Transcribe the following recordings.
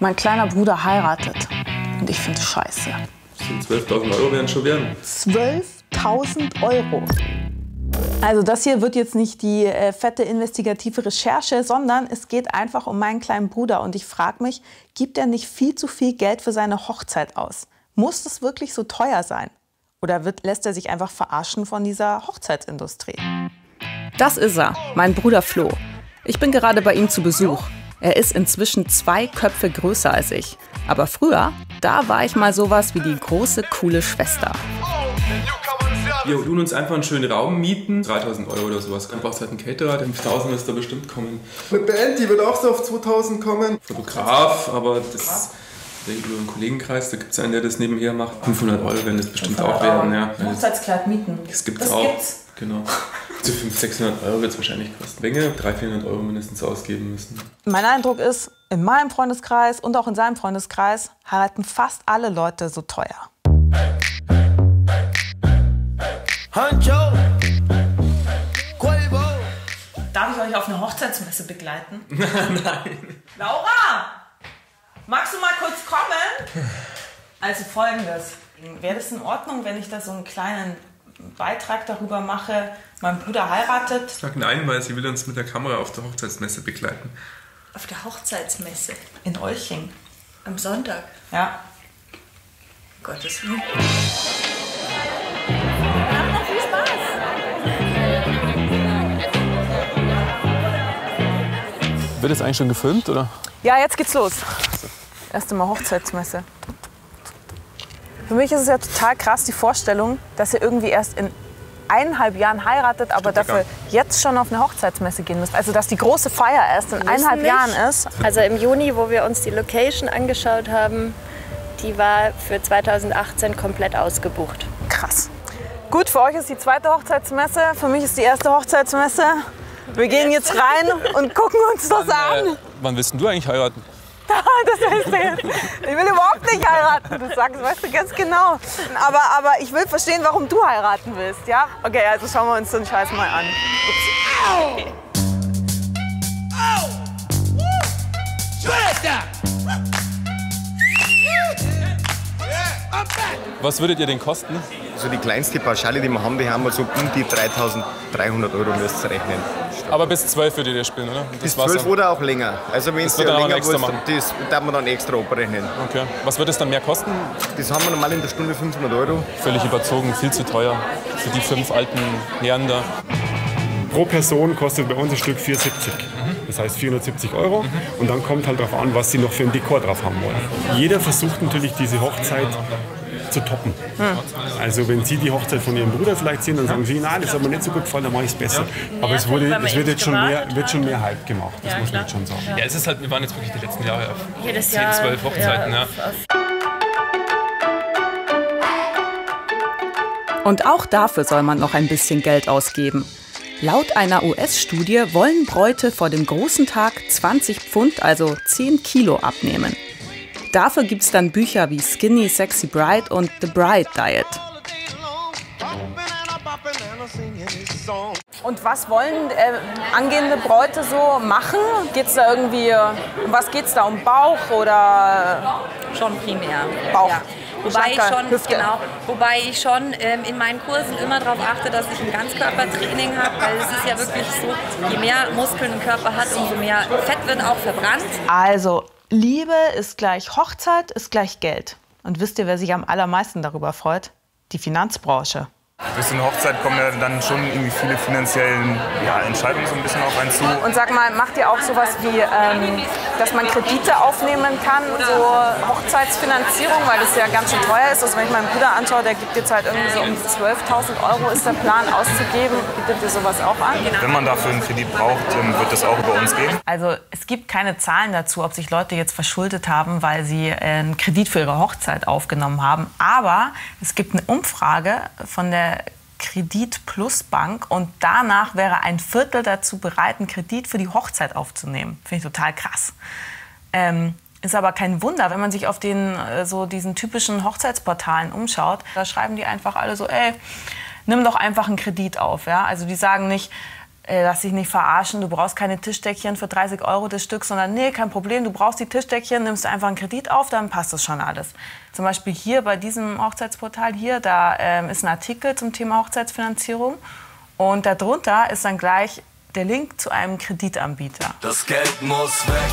Mein kleiner Bruder heiratet und ich finde es scheiße. 12.000 Euro werden schon werden. 12.000 Euro. Also das hier wird jetzt nicht die fette investigative Recherche, sondern es geht einfach um meinen kleinen Bruder. Und ich frage mich, gibt er nicht viel zu viel Geld für seine Hochzeit aus? Muss das wirklich so teuer sein? Oder lässt er sich einfach verarschen von dieser Hochzeitsindustrie? Das ist er, mein Bruder Flo. Ich bin gerade bei ihm zu Besuch. Er ist inzwischen 2 Köpfe größer als ich. Aber früher, da war ich mal sowas wie die große, coole Schwester. Wir tun uns einfach einen schönen Raum mieten. 3.000 Euro oder sowas. Dann brauchst du halt einen Caterer, 5.000 wirst du bestimmt kommen. Eine Band, die wird auch so auf 2.000 kommen. Fotograf, aber das... Über einen Kollegenkreis, da gibt es einen, der das nebenher macht. 500 Euro werden das bestimmt auch werden. Ja. Hochzeitskleid mieten. Das gibt es auch. Gibt's? Genau. Zu 500, 600 Euro wird es wahrscheinlich kosten. Ringe, 300, 400 Euro mindestens ausgeben müssen. Mein Eindruck ist, in meinem Freundeskreis und auch in seinem Freundeskreis heiraten fast alle Leute so teuer. Darf ich euch auf eine Hochzeitsmesse begleiten? Nein. Laura! Magst du mal kurz kommen? Also Folgendes. Wäre das in Ordnung, wenn ich da so einen kleinen Beitrag darüber mache, mein Bruder heiratet? Sag nein, weil sie will uns mit der Kamera auf der Hochzeitsmesse begleiten. Auf der Hochzeitsmesse? In Olching. Am Sonntag? Ja. Gottes Willen. Wird das eigentlich schon gefilmt, oder? Ja, jetzt geht's los. Erste Mal Hochzeitsmesse. Für mich ist es ja total krass, die Vorstellung, dass ihr irgendwie erst in 1,5 Jahren heiratet, aber dafür jetzt schon auf eine Hochzeitsmesse gehen müsst. Also dass die große Feier erst in 1,5 Jahren ist. Also im Juni, wo wir uns die Location angeschaut haben, die war für 2018 komplett ausgebucht. Krass. Gut, für euch ist die 2. Hochzeitsmesse, für mich ist die 1. Hochzeitsmesse. Wir gehen jetzt rein und gucken uns das an. Wann willst du eigentlich heiraten? Das heißt jetzt. Ich will überhaupt nicht heiraten, du sagst, weißt du ganz genau. Aber ich will verstehen, warum du heiraten willst, ja? Okay, also schauen wir uns den Scheiß mal an. Ups. Was würdet ihr denn kosten? Also die kleinste Pauschale, die wir haben, wir so um die 3.300 Euro müsst ihr rechnen. Aber bis 12 würdet ihr spielen, oder? Bis 12 oder auch länger. Also wenn es ja länger extra wollt, das darf man dann extra abrechnen. Okay. Was wird es dann mehr kosten? Das haben wir normal in der Stunde 500 Euro. Völlig überzogen, viel zu teuer für die 5 alten Herren da. Pro Person kostet bei uns ein Stück 4,70. Das heißt 470 Euro. Und dann kommt halt darauf an, was sie noch für ein Dekor drauf haben wollen. Jeder versucht natürlich diese Hochzeit zu toppen. Also wenn Sie die Hochzeit von Ihrem Bruder vielleicht sehen, dann sagen Sie, nein, das hat mir nicht so gut gefallen, dann mache ich es besser. Aber es wird jetzt schon mehr Hype gemacht, das muss man jetzt schon sagen. Ja, es ist halt, wir waren jetzt wirklich die letzten Jahre auf 10, 12 Hochzeiten. Ja. Und auch dafür soll man noch ein bisschen Geld ausgeben. Laut einer US-Studie wollen Bräute vor dem großen Tag 20 Pfund, also 10 Kilo abnehmen. Dafür gibt es dann Bücher wie Skinny, Sexy Bride und The Bride Diet. Und was wollen angehende Bräute so machen? Geht's da irgendwie, um was geht's da, um Bauch oder? Schon primär. Bauch. Ja. Wobei ich schon in meinen Kursen immer darauf achte, dass ich ein Ganzkörpertraining habe, weil es ist ja wirklich so, je mehr Muskeln ein Körper hat, umso mehr Fett wird auch verbrannt. Also Liebe ist gleich Hochzeit, ist gleich Geld. Und wisst ihr, wer sich am allermeisten darüber freut? Die Finanzbranche. Durch so eine Hochzeit kommen ja dann schon irgendwie viele finanziellen Entscheidungen so ein bisschen auf einen zu. Und sag mal, macht ihr auch sowas wie, dass man Kredite aufnehmen kann, so Hochzeitsfinanzierung, weil das ja ganz schön teuer ist. Also wenn ich meinen Bruder anschaue, der gibt jetzt halt irgendwie so um 12.000 Euro ist der Plan auszugeben. Bietet ihr sowas auch an? Wenn man dafür einen Kredit braucht, wird das auch über uns gehen. Also es gibt keine Zahlen dazu, ob sich Leute jetzt verschuldet haben, weil sie einen Kredit für ihre Hochzeit aufgenommen haben. Aber es gibt eine Umfrage von der Kredit Plus Bank und danach wäre ein Viertel dazu bereit, einen Kredit für die Hochzeit aufzunehmen. Finde ich total krass. Ist aber kein Wunder, wenn man sich auf diesen typischen Hochzeitsportalen umschaut, da schreiben die einfach alle so, ey, nimm doch einfach einen Kredit auf. Ja? Also die sagen nicht, lass dich nicht verarschen, du brauchst keine Tischdeckchen für 30 Euro das Stück, sondern nee, kein Problem, du brauchst die Tischdeckchen, nimmst einfach einen Kredit auf, dann passt das schon alles. Zum Beispiel hier bei diesem Hochzeitsportal hier, da ist ein Artikel zum Thema Hochzeitsfinanzierung und darunter ist dann gleich der Link zu einem Kreditanbieter. Das Geld muss weg,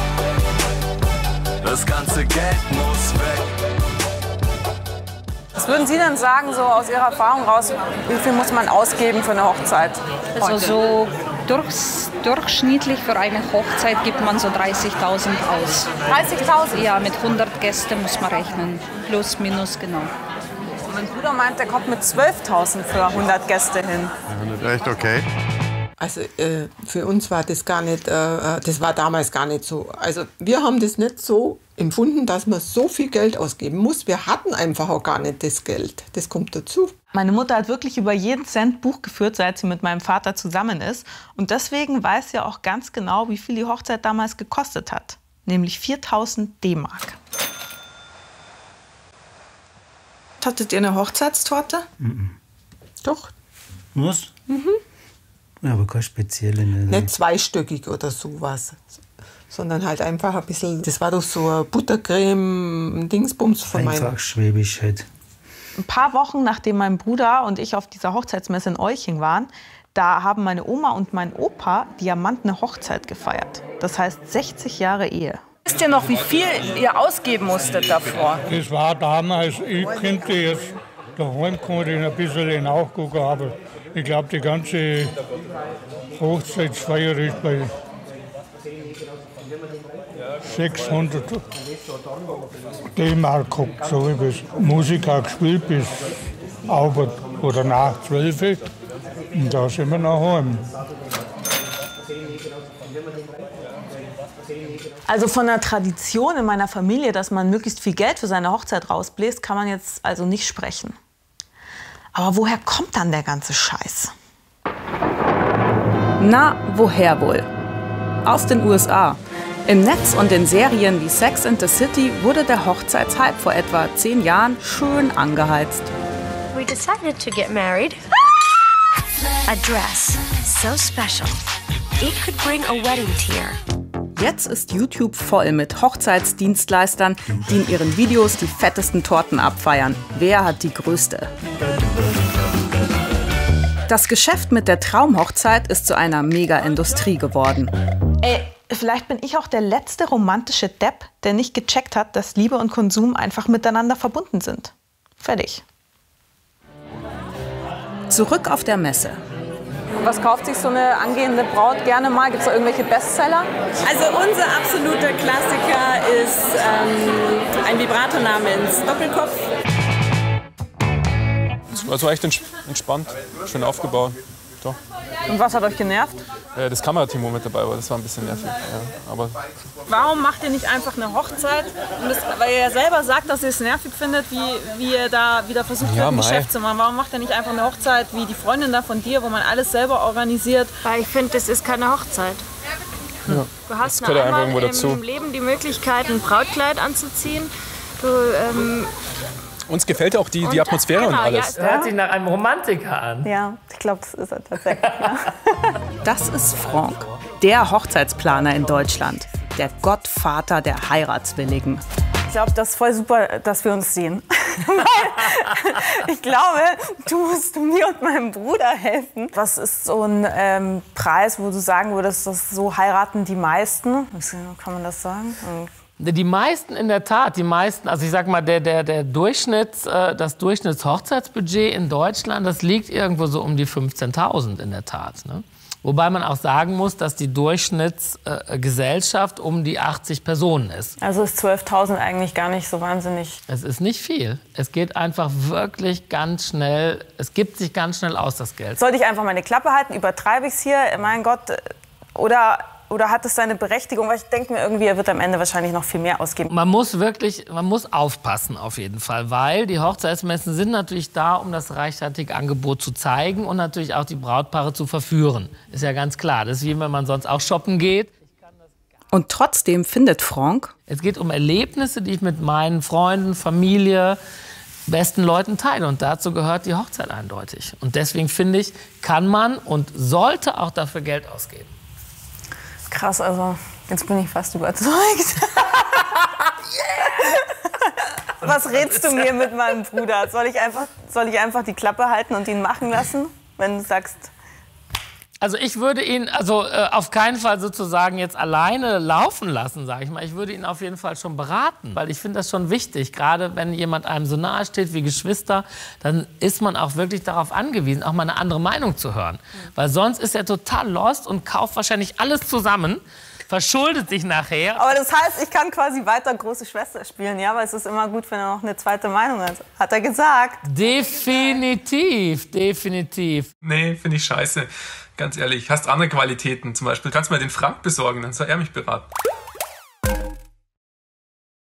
das ganze Geld muss weg. Was würden Sie denn sagen, so aus Ihrer Erfahrung raus, wie viel muss man ausgeben für eine Hochzeit? Also so durchschnittlich für eine Hochzeit gibt man so 30.000 aus. 30.000? Ja, mit 100 Gästen muss man rechnen. Plus, minus, genau. Mein Bruder meint, der kommt mit 12.000 für 100 Gäste hin. Echt okay. Also für uns war das gar nicht, das war damals gar nicht so. Also wir haben das nicht so empfunden, dass man so viel Geld ausgeben muss. Wir hatten einfach auch gar nicht das Geld. Das kommt dazu. Meine Mutter hat wirklich über jeden Cent Buch geführt, seit sie mit meinem Vater zusammen ist. Und deswegen weiß sie auch ganz genau, wie viel die Hochzeit damals gekostet hat. Nämlich 4.000 D-Mark. Hattet ihr eine Hochzeitstorte? Mhm. Doch. Was? Mhm. Ja, aber keine spezielle. Nicht zweistöckig oder sowas, sondern halt einfach ein bisschen, das war doch so eine Buttercreme-Dingsbums von meinem. Einfach schwäbisch halt. Ein paar Wochen, nachdem mein Bruder und ich auf dieser Hochzeitsmesse in Euching waren, da haben meine Oma und mein Opa diamantene Hochzeit gefeiert. Das heißt 60 Jahre Ehe. Wisst ihr noch, wie viel ihr ausgeben musstet davor? Das war damals, ich könnte jetzt daheim ein bisschen nachgucken, aber ich glaube, die ganze Hochzeitsfeier ist bei 600 D-Mark gehabt, so wie es Musiker gespielt bis Abend oder nach 12 Uhr. Und da sind wir nach Hause. Also von der Tradition in meiner Familie, dass man möglichst viel Geld für seine Hochzeit rausbläst, kann man jetzt also nicht sprechen. Aber woher kommt dann der ganze Scheiß? Na, woher wohl? Aus den USA. Im Netz und in Serien wie Sex in the City wurde der Hochzeitshype vor etwa 10 Jahren schön angeheizt. We decided to get married. A dress so special. It could bring a wedding tear. Jetzt ist YouTube voll mit Hochzeitsdienstleistern, die in ihren Videos die fettesten Torten abfeiern. Wer hat die größte? Das Geschäft mit der Traumhochzeit ist zu einer Mega-Industrie geworden. Ey, vielleicht bin ich auch der letzte romantische Depp, der nicht gecheckt hat, dass Liebe und Konsum einfach miteinander verbunden sind. Fertig. Zurück auf der Messe. Was kauft sich so eine angehende Braut gerne mal? Gibt es da irgendwelche Bestseller? Also unser absoluter Klassiker ist ein Vibrator namens Doppelkopf. Es war echt entspannt, schön aufgebaut. Doch. Und was hat euch genervt? Das Kamerateam, wo mit dabei war, das war ein bisschen nervig. Ja, aber warum macht ihr nicht einfach eine Hochzeit? Weil ihr ja selber sagt, dass ihr es nervig findet, wie ihr da wieder versucht, ja, ein Geschäft zu machen. Warum macht ihr nicht einfach eine Hochzeit wie die Freundin da von dir, wo man alles selber organisiert? Weil ich finde, das ist keine Hochzeit. Ja. Du hast das einmal im Leben die Möglichkeit, ein Brautkleid anzuziehen. Du, uns gefällt auch die Atmosphäre und alles. Ja. Das hört sich nach einem Romantiker an. Ja, ich glaube, das ist er tatsächlich. Ja. Das ist Froonck, der Hochzeitsplaner in Deutschland. Der Gottvater der Heiratswilligen. Ich glaube, das ist voll super, dass wir uns sehen. Ich glaube, du musst mir und meinem Bruder helfen. Was ist so ein Preis, wo du sagen würdest, dass so heiraten die meisten? Kann man das sagen? Die meisten in der Tat, die meisten, also ich sag mal, das Durchschnittshochzeitsbudget in Deutschland, das liegt irgendwo so um die 15.000 in der Tat. Ne? Wobei man auch sagen muss, dass die Durchschnittsgesellschaft um die 80 Personen ist. Also ist 12.000 eigentlich gar nicht so wahnsinnig. Es ist nicht viel. Es geht einfach wirklich ganz schnell, es gibt sich ganz schnell aus, das Geld. Sollte ich einfach meine Klappe halten, übertreibe ich es hier, mein Gott, oder hat es seine Berechtigung? Weil ich denke mir irgendwie, er wird am Ende wahrscheinlich noch viel mehr ausgeben. Man muss wirklich, man muss aufpassen auf jeden Fall, weil die Hochzeitsmessen sind natürlich da, um das reichhaltige Angebot zu zeigen und natürlich auch die Brautpaare zu verführen. Ist ja ganz klar. Das ist wie wenn man sonst auch shoppen geht. Und trotzdem findet Froonck: Es geht um Erlebnisse, die ich mit meinen Freunden, Familie, besten Leuten teil. Und dazu gehört die Hochzeit eindeutig. Und deswegen finde ich, kann man und sollte auch dafür Geld ausgeben. Krass, also jetzt bin ich fast überzeugt. Was rätst du mir mit meinem Bruder? Soll ich einfach die Klappe halten und ihn machen lassen, wenn du sagst... Also ich würde ihn auf keinen Fall sozusagen jetzt alleine laufen lassen, sage ich mal. Ich würde ihn auf jeden Fall schon beraten, weil ich finde das schon wichtig. Gerade wenn jemand einem so nahe steht wie Geschwister, dann ist man auch wirklich darauf angewiesen, auch mal eine andere Meinung zu hören. Weil sonst ist er total lost und kauft wahrscheinlich alles zusammen, verschuldet sich nachher. Aber das heißt, ich kann quasi weiter große Schwester spielen, ja? Weil es ist immer gut, wenn er noch eine zweite Meinung hat. Hat er gesagt. Definitiv, definitiv. Nee, finde ich scheiße. Ganz ehrlich, hast andere Qualitäten zum Beispiel. Kannst du mal den Froonck besorgen, dann soll er mich beraten.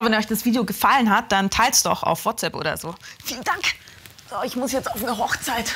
Wenn euch das Video gefallen hat, dann teilt es doch auf WhatsApp oder so. Vielen Dank. So, ich muss jetzt auf eine Hochzeit.